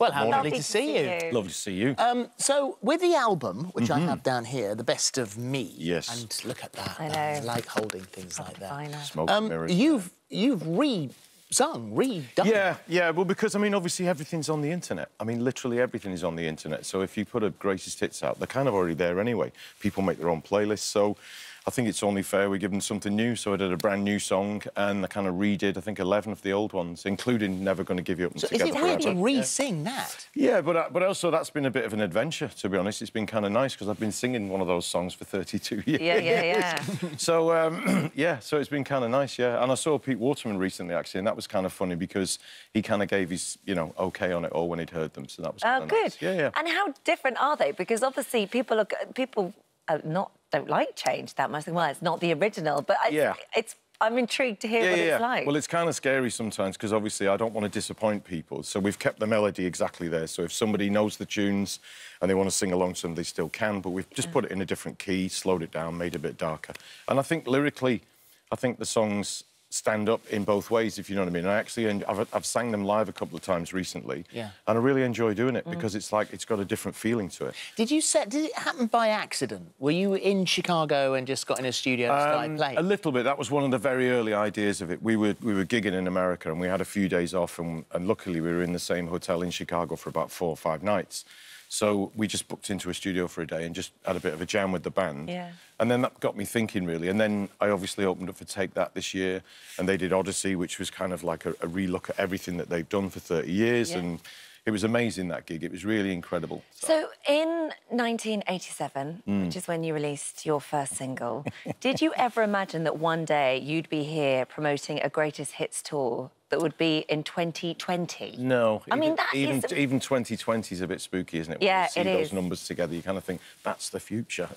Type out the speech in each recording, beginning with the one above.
Well, how lovely to see you. Lovely to see you. So, with the album, which I have down here, The Best of Me... Yes. And look at that. I know. I like holding things like that. Smoke mirrors. You've re-sung, redone. Yeah, yeah, well, because, I mean, obviously everything's on the internet. I mean, literally everything is on the internet. So if you put a greatest hits out, they're kind of already there anyway. People make their own playlists, so... I think it's only fair we give them something new, so I did a brand new song and I kind of redid, I think, 11 of the old ones, including Never Gonna Give You Up and Together Forever. So is it weird to re-sing that? Yeah, but also that's been a bit of an adventure, to be honest. It's been kind of nice, because I've been singing one of those songs for 32 years. Yeah, yeah, yeah. So, yeah, so it's been kind of nice, yeah. And I saw Pete Waterman recently, actually, and that was kind of funny because he kind of gave his, you know, OK on it all when he'd heard them, so that was kind of nice. Yeah, yeah. And how different are they? Because, obviously, people don't like change that much. Well, it's not the original, but I'm intrigued to hear what it's like. Well, it's kind of scary sometimes, because obviously I don't want to disappoint people, so we've kept the melody exactly there. So if somebody knows the tunes and they want to sing along to them, they still can, but we've just put it in a different key, slowed it down, made it a bit darker. And I think lyrically, I think the songs stand up in both ways, if you know what I mean. And I actually, I've sang them live a couple of times recently, and I really enjoy doing it because it's like, it's got a different feeling to it. Did it happen by accident? Were you in Chicago and just got in a studio and started playing? A little bit. That was one of the very early ideas of it. We were gigging in America and we had a few days off, and luckily we were in the same hotel in Chicago for about 4 or 5 nights. So we just booked into a studio for a day and just had a bit of a jam with the band. Yeah. And then that got me thinking, really. And then I obviously opened up for Take That this year, and they did Odyssey, which was kind of like a relook at everything that they've done for 30 years. Yeah. And it was amazing, that gig. It was really incredible. So in 1987, which is when you released your first single, did you ever imagine that one day you'd be here promoting a Greatest Hits tour that would be in 2020? No. I mean, even 2020 is a bit spooky, isn't it? Yeah, it is. When you see those numbers together, you kind of think, that's the future.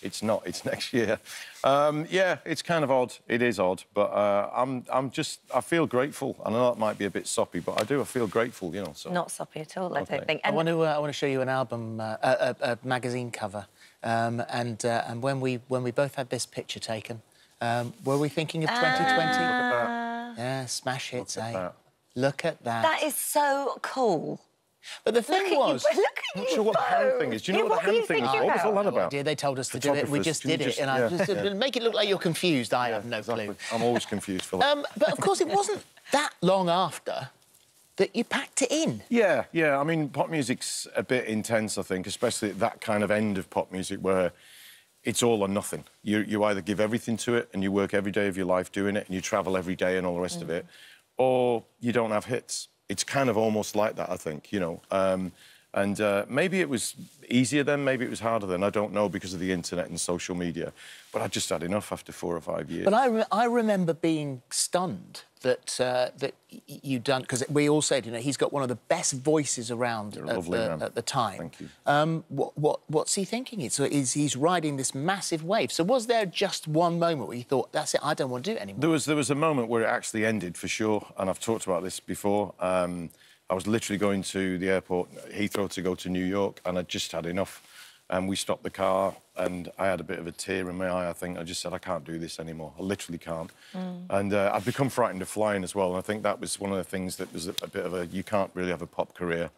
It's not, it's next year. Yeah, it's kind of odd. It is odd, but I feel grateful. I know that might be a bit soppy, but I feel grateful, you know. So. Not soppy at all, I don't think. And I want to show you an album, a magazine cover, and when we both had this picture taken, were we thinking of 2020? Look at that. Yeah, Smash Hits, eh? Look at that. That is so cool. But the thing was... I'm not sure what the hand thing is. Do you know what the hand thing is? What was all that about? They told us to do it, we just did it. And I just... Make it look like you're confused, I have no clue. I'm always confused for that. But, of course, it wasn't that long after that you packed it in. Yeah, yeah. I mean, pop music's a bit intense, I think, especially at that kind of end of pop music where... It's all or nothing. You either give everything to it and you work every day of your life doing it and you travel every day and all the rest of it, or you don't have hits. It's kind of almost like that, I think, you know. Maybe it was easier then, maybe it was harder then, I don't know, because of the internet and social media. But I just had enough after 4 or 5 years. But I remember being stunned that you done... Because we all said, you know, he's got one of the best voices around at the time. Thank you. What's he thinking? He's riding this massive wave. So was there just one moment where you thought, that's it, I don't want to do it anymore? There was a moment where it actually ended, for sure, and I've talked about this before. I was literally going to the airport, Heathrow, to go to New York, and I just had enough. And we stopped the car, and I had a bit of a tear in my eye, I think. I just said, I can't do this anymore. I literally can't. And I've become frightened of flying as well, and I think that was one of the things that was a bit of a... You can't really have a pop career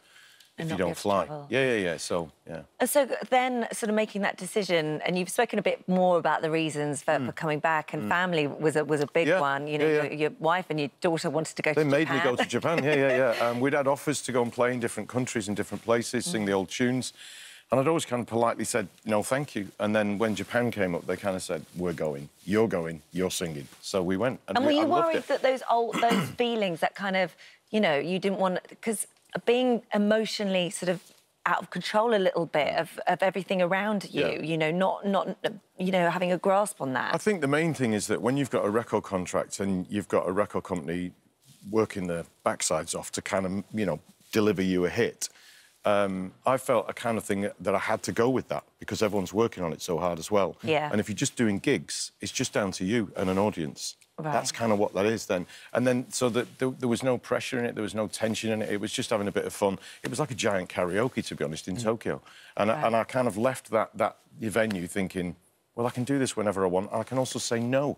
if you don't fly. Yeah, yeah, yeah, so, yeah. And so then sort of making that decision, and you've spoken a bit more about the reasons for coming back, and family was a big one. You know, your wife and your daughter wanted to go to Japan. They made me go to Japan, yeah, yeah, yeah. We'd had offers to go and play in different countries and different places, sing the old tunes, and I'd always kind of politely said, no, thank you. And then when Japan came up, they kind of said, we're going, you're singing. So we went. And were you worried that those feelings, that kind of, you know, you didn't want... Because being emotionally sort of out of control a little bit of everything around you, you know, not, you know, having a grasp on that. I think the main thing is that when you've got a record contract and you've got a record company working their backsides off to kind of, you know, deliver you a hit... I felt a kind of thing that I had to go with that because everyone's working on it so hard as well. Yeah. And if you're just doing gigs, it's just down to you and an audience. Right. That's kind of what that is then. And then, so there was no pressure in it, there was no tension in it, it was just having a bit of fun. It was like a giant karaoke, to be honest, in Tokyo. And, I kind of left that venue thinking, well, I can do this whenever I want, and I can also say no.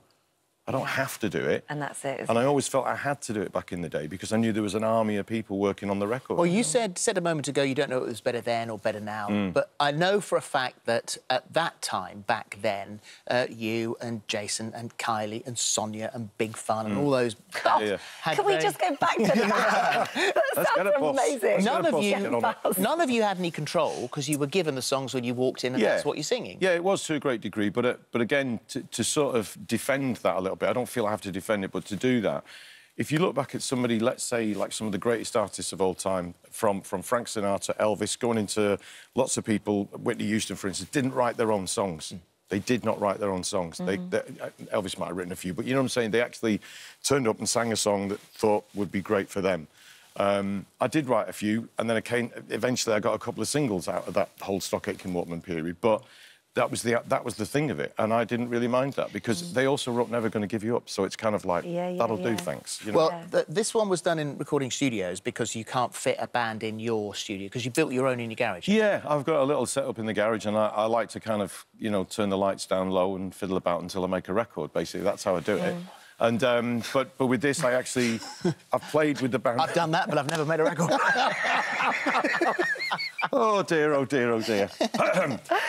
I I don't have to do it. And that's it. And I always felt I had to do it back in the day because I knew there was an army of people working on the record. Well, you said a moment ago you don't know if it was better then or better now, but I know for a fact that at that time, back then, you and Jason and Kylie and Sonia and Big Fun and all those... God, yeah. Can we just go back to that? That sounds amazing. None of you had any control because you were given the songs when you walked in and that's what you're singing. Yeah, it was to a great degree, but again, to sort of defend that a little bit, I don't feel I have to defend it, but to do that, if you look back at somebody, let's say, like some of the greatest artists of all time, from Frank Sinatra, Elvis, going into lots of people, Whitney Houston, for instance, didn't write their own songs. They did not write their own songs. They Elvis might have written a few, but you know what I'm saying? They actually turned up and sang a song that thought would be great for them. I did write a few, and then eventually I got a couple of singles out of that whole Stock Aitken Waterman period, but that was the thing of it, and I didn't really mind that because they also wrote Never Gonna Give You Up, so it's kind of like, that'll do, thanks. You know? Well, this one was done in recording studios because you can't fit a band in your studio because you built your own in your garage. Yeah, I've got a little setup in the garage, and I like to kind of, you know, turn the lights down low and fiddle about until I make a record, basically. That's how I do it. And, but with this, I actually... I've played with the band... I've done that, but I've never made a record. Oh, dear, oh, dear, oh, dear.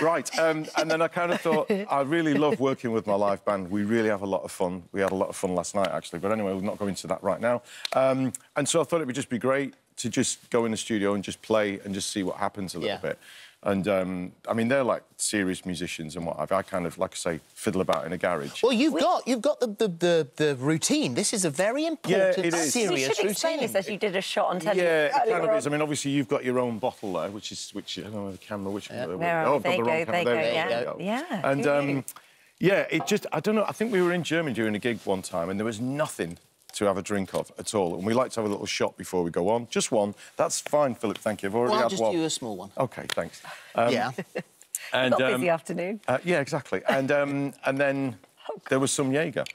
Right, and then I kind of thought, I really love working with my live band. We really have a lot of fun. We had a lot of fun last night, actually. But anyway, we'll not go into that right now. And so I thought it would just be great to just go in the studio and just play and just see what happens a little bit. And, I mean, they're, like, serious musicians and what have you. I kind of, like I say, fiddle about in a garage. Well, you've got the routine. This is a very important, serious routine. You should explain this as you did a shot on television. Yeah, it kind of is. I mean, obviously, you've got your own bottle there, which is... I don't know the camera, which one... Oh, I've got the wrong camera. There we go. Yeah. And, yeah, it just... I don't know, I think we were in Germany during a gig one time and there was nothing to have a drink of at all, and we like to have a little shot before we go on. Just one. That's fine, Philip, thank you. I've already had one. I'll just do a small one. OK, thanks. And, not busy afternoon. Yeah, exactly. And, and then there was some Jäger,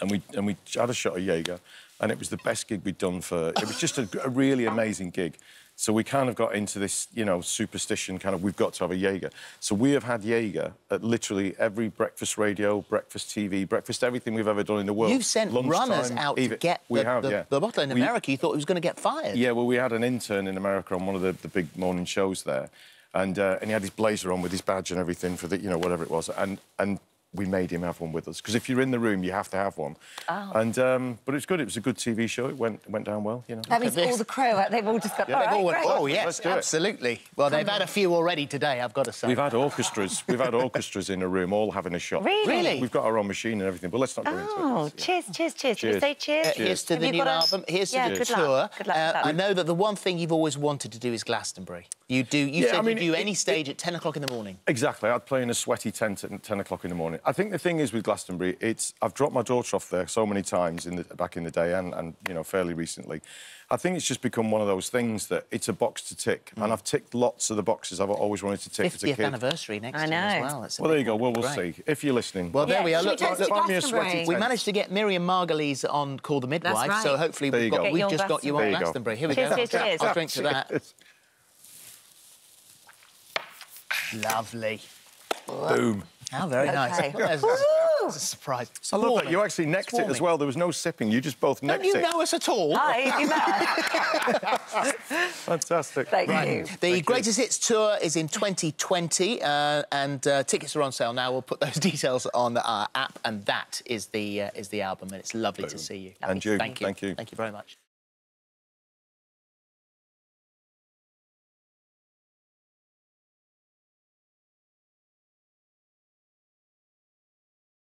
and we had a shot of Jäger, and it was the best gig we'd done for... It was just a really amazing gig. So we kind of got into this, you know, superstition kind of, we've got to have a Jäger. So we have had Jäger at literally every breakfast radio, breakfast TV, breakfast everything we've ever done in the world. You've sent runners out to get the bottle. In America, you thought he was going to get fired. Yeah, well, we had an intern in America on one of the big morning shows there, and he had his blazer on with his badge and everything for the, you know, whatever it was, and we made him have one with us because if you're in the room, you have to have one. Oh. And but it's good. It was a good TV show. It went down well. You know. That means all the crew. They've all just got. Yeah, all right, oh yes, absolutely. Well, they've had a few already today. I've got to say. We've had orchestras. We've had orchestras in a room, all having a shot. Really? We've got our own machine and everything. But let's not go into it. Oh, cheers. Can we say cheers? Here's to the new album. Here's to the tour. Good luck. I know that the one thing you've always wanted to do is Glastonbury. You do. You said you do any stage at 10 o'clock in the morning. Exactly. I'd play in a sweaty tent at 10 o'clock in the morning. I think the thing is with Glastonbury, I've dropped my daughter off there so many times back in the day and you know, fairly recently. I think it's just become one of those things that it's a box to tick, and I've ticked lots of the boxes I've always wanted to tick as a kid. 50th anniversary next year as well. Well, there you go. Well, we'll see. If you're listening. Well, there we are. Look, find me a sweaty tent. We managed to get Miriam Margolies on Call the Midwife, so hopefully we've just got you on Glastonbury. Here we go. Cheers. I'll drink to that. Lovely. Boom. Oh, very nice. That's a surprise. I love that. You actually necked it as well. There was no sipping. You just both necked it. Don't you know us at all? Fantastic. Thank you. The Greatest Hits Tour is in 2020, and tickets are on sale now. We'll put those details on our app, and that is the album, and it's lovely to see you. And you. Thank you. Thank you very much.